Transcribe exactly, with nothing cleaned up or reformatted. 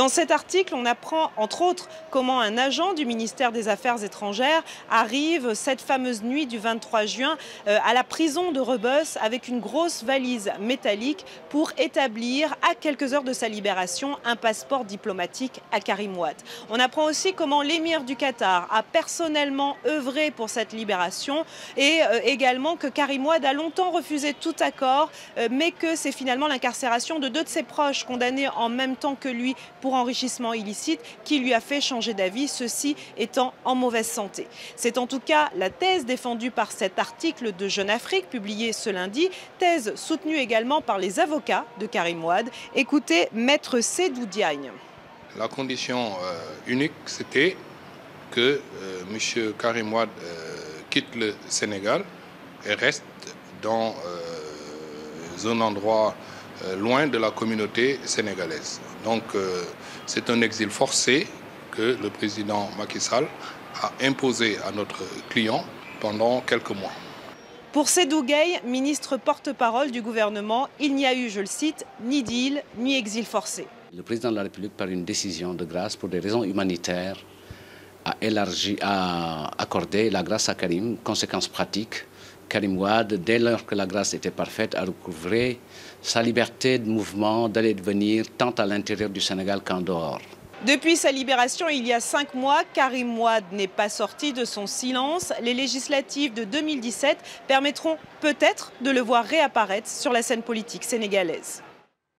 Dans cet article, on apprend entre autres comment un agent du ministère des Affaires étrangères arrive cette fameuse nuit du vingt-trois juin euh, à la prison de Rebeus avec une grosse valise métallique pour établir à quelques heures de sa libération un passeport diplomatique à Karim Wade. On apprend aussi comment l'émir du Qatar a personnellement œuvré pour cette libération et euh, également que Karim Wade a longtemps refusé tout accord euh, mais que c'est finalement l'incarcération de deux de ses proches condamnés en même temps que lui pour enrichissement illicite qui lui a fait changer d'avis, ceux-ci étant en mauvaise santé. C'est en tout cas la thèse défendue par cet article de Jeune Afrique publié ce lundi, thèse soutenue également par les avocats de Karim Wade. Écoutez Maître Sédou-Diagne. La condition euh, unique, c'était que euh, M. Karim Wade euh, quitte le Sénégal et reste dans euh, un endroit euh, loin de la communauté sénégalaise. Donc euh, c'est un exil forcé que le président Macky Sall a imposé à notre client pendant quelques mois. Pour Seydou Gueye, ministre porte-parole du gouvernement, il n'y a eu, je le cite, ni deal, ni exil forcé. Le président de la République, par une décision de grâce pour des raisons humanitaires, a élargi, a accordé la grâce à Karim. Conséquence pratique, Karim Wade, dès lors que la grâce était parfaite, a recouvré sa liberté de mouvement, d'aller et de venir, tant à l'intérieur du Sénégal qu'en dehors. Depuis sa libération il y a cinq mois, Karim Wade n'est pas sorti de son silence. Les législatives de deux mille dix-sept permettront peut-être de le voir réapparaître sur la scène politique sénégalaise.